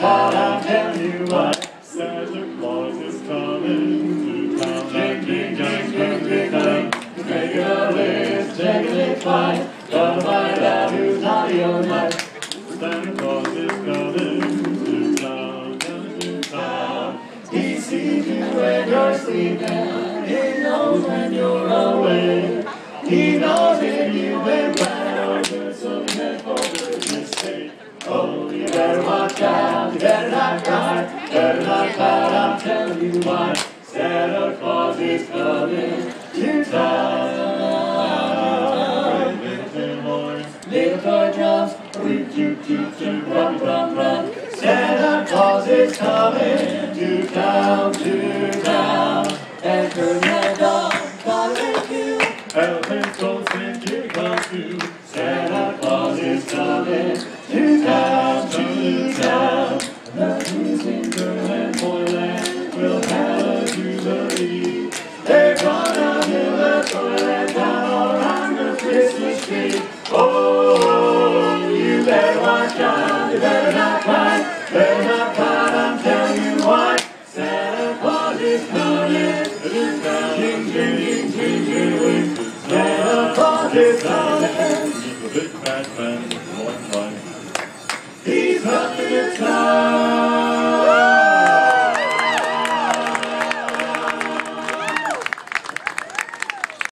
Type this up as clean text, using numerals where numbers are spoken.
But I'll tell you what, Santa Claus is coming to town. Jing, jing, jing, jing, jing. Jiggly, jiggly, fly. Gotta find out who's naughty or nice. Santa Claus is coming to town, coming to town. He sees you when you're sleeping. He knows when you're away. He knows if you've been bad or doing something for the mistake. Oh, you better watch out, you better not cry, better not cloud, I'm telling you why. Santa Claus is coming to town. Little toy drums, reep, toot, toot, toot, run, run, run. Santa Claus is coming to town, and turn the dog, got a cue, elephant tones and jig on too. Santa Claus is coming to town, to town. The trees in girl and boy land will have a jubilee. They're gonna build a toyland down around the Christmas tree. Oh, you better watch out, you better not cry, better not cry, I'm telling you why. Santa Claus is coming to town, ding, ding, ding, ding, ding, ding. Santa Claus is coming, he's a big fat man.